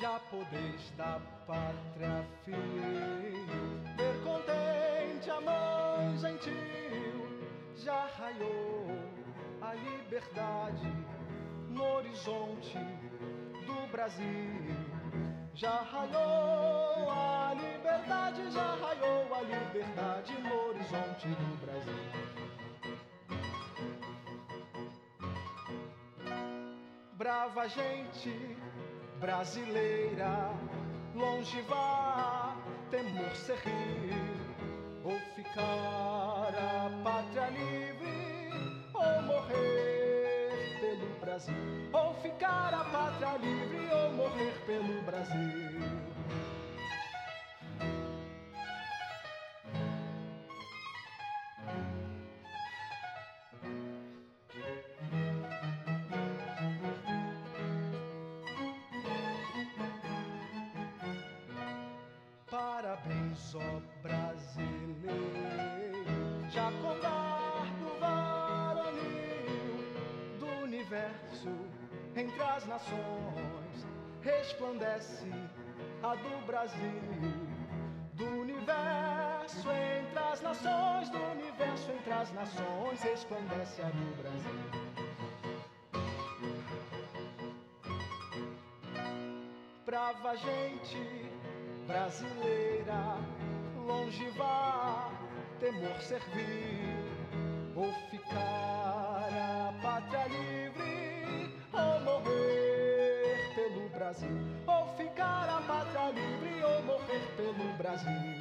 já podeis da pátria filho, ver contente a mãe gentil. Já raiou a liberdade no horizonte do Brasil. Já raiou a liberdade, já raiou a liberdade no horizonte do Brasil. Brava gente brasileira, longe vá, temor ser rir, ou ficar a pátria livre, ou morrer pelo Brasil. Ou ficar a pátria livre, ou morrer pelo Brasil. Parabéns, ó brasileiro, Jacobá do Barroneo, do universo entre as nações resplandece a do Brasil. Do universo entre as nações, do universo entre as nações resplandece a do Brasil. Brava gente brasileira, longe vá, temor servir, ou ficar a pátria livre, ou morrer pelo Brasil. Ou ficar a pátria livre, ou morrer pelo Brasil.